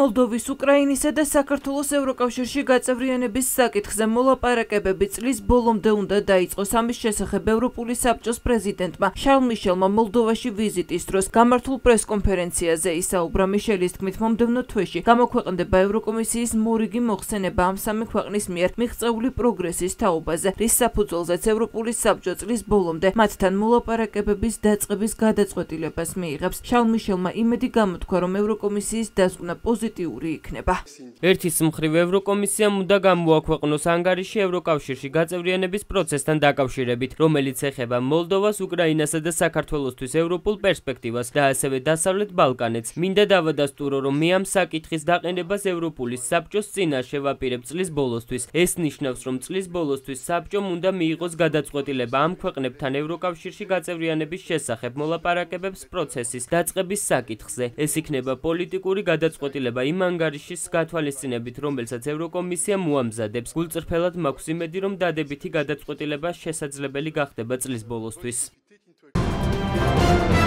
მოლდოვის, უკრაინისა და საქართველოს ევროკავშირში გაწევრიანების საკითხზე მოლაპარაკებები წლის ბოლომდე უნდა დაიწყოს. ამის შესახებ ევროპული საბჭოს პრეზიდენტმა შარლ მიშელმა მოლდოვაში ვიზიტის დროს გამართულ პრესკონფერენციაზე ისაუბრა. მიშელის თქმით, მომდევნო თვეში გამოქვეყნდება ევროკომისიის მორიგი მოხსენება ამ სამი ქვეყნის მიერ მიღწეული პროგრესის თაობაზე, რის საფუძველზეც ევროპული საბჭო წლის ბოლომდე მათთან მოლაპარაკებების დაწყების გადაწყვეტილებას მიიღებს. შარლ მიშელმა იმედი გამოთქვა, რომ ევროკომისიის დასკვნა პოზიტიური იქნება. ერთის მხრივ ევროკომისიამ უნდა გამოაქვეყნოს ანგარიში ევროკავშირში გაწევრიანების პროცესთან დაკავშირებით, რომელიც ეხება მოლდოვას, უკრაინასა და საქართველოსთვის ევროპულ პერსპექტივას და ასევე დასავლეთ ბალკანეთს. მინდა დავადასტურო, რომ მე ამ საკითხის დაყენებას ევროპული საბჭოს წინაშე ვაპირებ წლის ბოლოსთვის. ეს ნიშნავს, რომ წლის ბოლოსთვის საბჭომ უნდა მიიღოს გადაწყვეტილება ამ ქვეყნებთან ევროკავშირში გაწევრიანების შესახებ მოლაპარაკებების პროცესის დაწყების საკითხზე. ეს იქნება პოლიტიკური გადაწყვეტილება იმ ანგარიშის გათვალისწინებით, რომელსაც ევროკომისია მოამზადებს. გულწრფელად მაქვს იმედი, რომ დადებითი გადაწყვეტილება შესაძლებელი გახდება წლის ბოლოსთვის.